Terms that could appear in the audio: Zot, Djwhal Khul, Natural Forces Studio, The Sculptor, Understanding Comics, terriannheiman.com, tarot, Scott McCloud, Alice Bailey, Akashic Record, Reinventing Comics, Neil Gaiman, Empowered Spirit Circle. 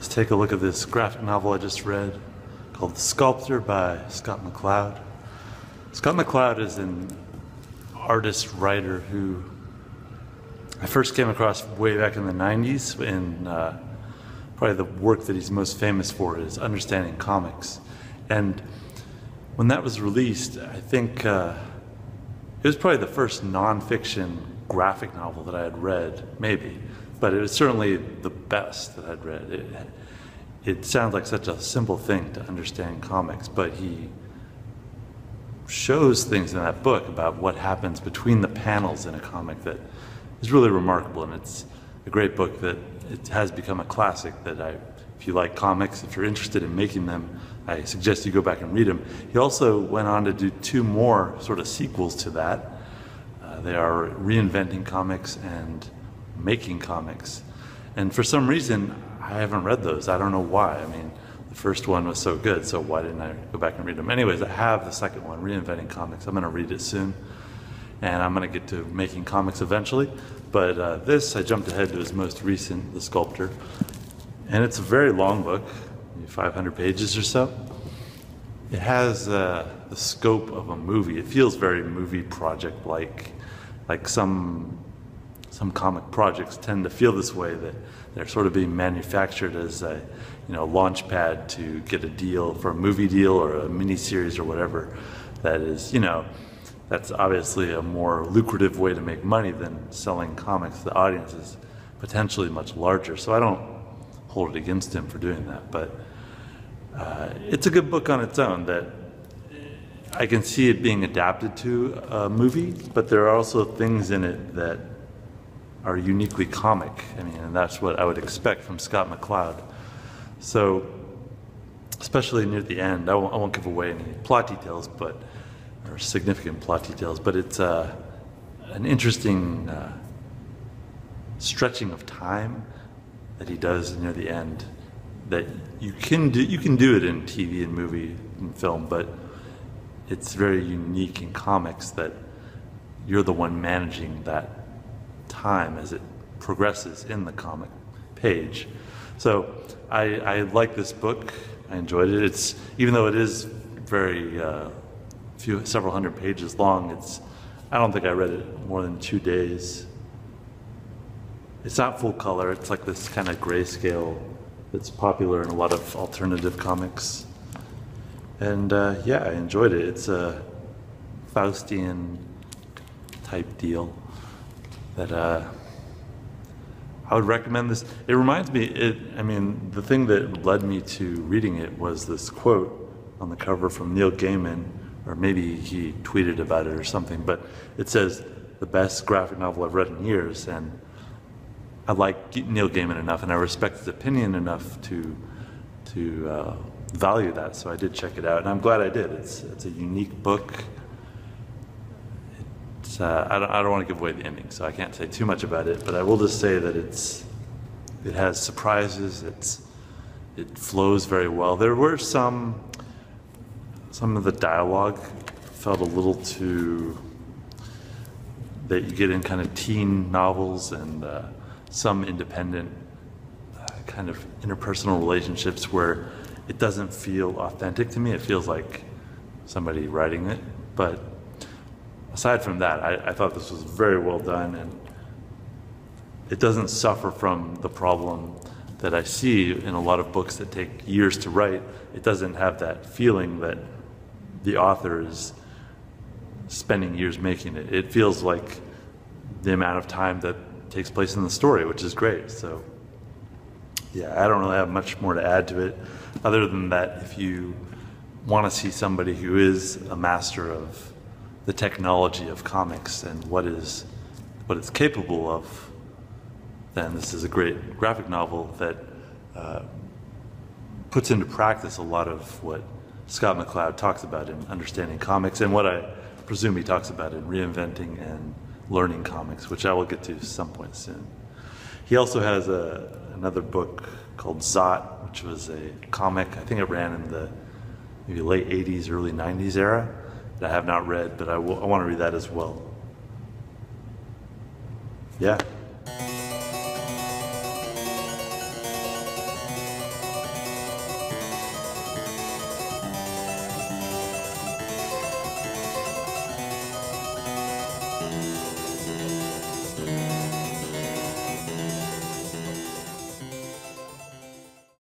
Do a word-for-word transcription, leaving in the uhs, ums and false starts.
Let's take a look at this graphic novel I just read called The Sculptor by Scott McCloud. Scott McCloud is an artist writer who I first came across way back in the nineties, and uh, probably the work that he's most famous for is Understanding Comics. And when that was released, I think uh, it was probably the first nonfiction graphic novel that I had read, maybe. But it was certainly the best that I'd read. It, it sounds like such a simple thing to understand comics, but he shows things in that book about what happens between the panels in a comic that is really remarkable. And it's a great book that it has become a classic that I, if you like comics, if you're interested in making them, I suggest you go back and read them. He also went on to do two more sort of sequels to that. Uh, they are Reinventing Comics and Making Comics, and for some reason I haven't read those. I don't know why. I mean, the first one was so good, so why didn't I go back and read them? Anyways, I have the second one, Reinventing Comics. I'm going to read it soon, and I'm going to get to Making Comics eventually, but uh, this, I jumped ahead to his most recent, The Sculptor, and it's a very long book, five hundred pages or so. It has uh, the scope of a movie. It feels very movie project-like, like some Some comic projects tend to feel this way, that they're sort of being manufactured as a, you know, launch pad to get a deal for a movie deal or a miniseries or whatever. That is, you know, that's obviously a more lucrative way to make money than selling comics. The audience is potentially much larger, so I don't hold it against him for doing that. But uh, it's a good book on its own that I can see it being adapted to a movie, but there are also things in it that are uniquely comic. I mean, and that's what I would expect from Scott McCloud. So, especially near the end, I won't, I won't give away any plot details, but, or significant plot details, but it's uh, an interesting uh, stretching of time that he does near the end that you can do, you can do it in T V and movie and film, but it's very unique in comics that you're the one managing that time as it progresses in the comic page. So I, I like this book. I enjoyed it. It's, even though it is very uh, few, several hundred pages long, it's, I don't think I read it more than two days. It's not full color. It's like this kind of grayscale that's popular in a lot of alternative comics. And uh, yeah, I enjoyed it. It's a Faustian type deal that uh, I would recommend this. It reminds me, it, I mean, the thing that led me to reading it was this quote on the cover from Neil Gaiman, or maybe he tweeted about it or something, but it says, "The best graphic novel I've read in years," and I like Neil Gaiman enough, and I respect his opinion enough to, to uh, value that, so I did check it out, and I'm glad I did. It's, it's a unique book. Uh, I don't, I don't want to give away the ending, so I can't say too much about it, but I will just say that it's, it has surprises, it's, it flows very well. There were some, some of the dialogue felt a little too, that you get in kind of teen novels and uh, some independent uh, kind of interpersonal relationships where it doesn't feel authentic to me. It feels like somebody writing it, but aside from that, I, I thought this was very well done, and it doesn't suffer from the problem that I see in a lot of books that take years to write. It doesn't have that feeling that the author is spending years making it. It feels like the amount of time that takes place in the story, which is great. So yeah, I don't really have much more to add to it, other than that if you want to see somebody who is a master of the technology of comics and what is what it's capable of, then this is a great graphic novel that uh, puts into practice a lot of what Scott McCloud talks about in Understanding Comics and what I presume he talks about in Reinventing and Learning Comics, which I will get to some point soon. He also has a, another book called Zot, which was a comic. I think it ran in the maybe late eighties, early nineties era. I have not read, but I, will, I want to read that as well. Yeah.